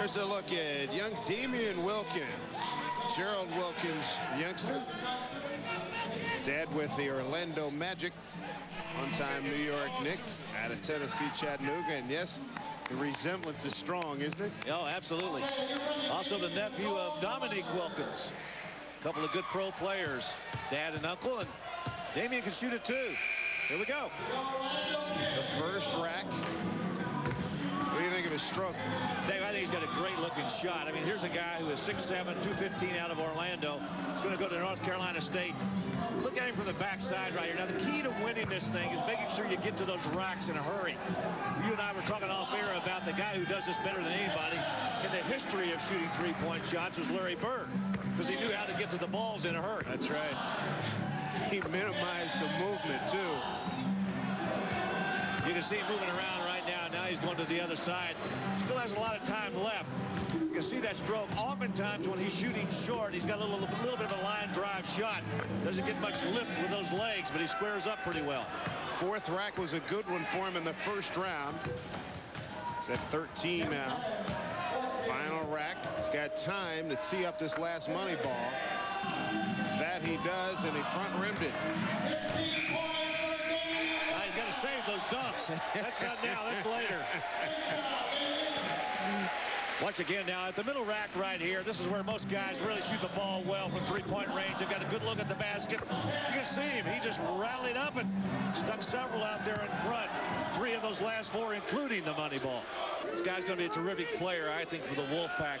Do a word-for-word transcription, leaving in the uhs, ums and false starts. There's a look at young Damien Wilkins. Gerald Wilkins, youngster. Dad with the Orlando Magic. One-time New York Knick out of Tennessee Chattanooga. And yes, the resemblance is strong, isn't it? Oh, absolutely. Also the nephew of Dominique Wilkins. A couple of good pro players, dad and uncle, and Damien can shoot it too. Here we go. The first rack. What do you think of his stroke? Dave, I think he's got a great looking shot. I mean, here's a guy who is six seven, two fifteen out of Orlando. He's going to go to North Carolina State. Look at him from the backside right here. Now, the key to winning this thing is making sure you get to those racks in a hurry. You and I were talking off air about the guy who does this better than anybody in the history of shooting three-point shots was Larry Bird, because he knew how to get to the balls in a hurry. That's right. He minimized the movement, too. You can see him moving around right now. Now he's going to the other side. Still has a lot of time left. You can see that stroke. Oftentimes when he's shooting short, he's got a little, little bit of a line drive shot. Doesn't get much lift with those legs, but he squares up pretty well. Fourth rack was a good one for him in the first round. He's at thirteen now. Final rack. He's got time to tee up this last money ball. That he does, and he front-rimmed it. Now he's got to save those dunks. That's not now, that's later. Once again now at the middle rack right here, this is where most guys really shoot the ball well from three-point range. They've got a good look at the basket. You can see him. He just rallied up and stuck several out there in front. Three of those last four, including the money ball. This guy's going to be a terrific player, I think, for the Wolfpack.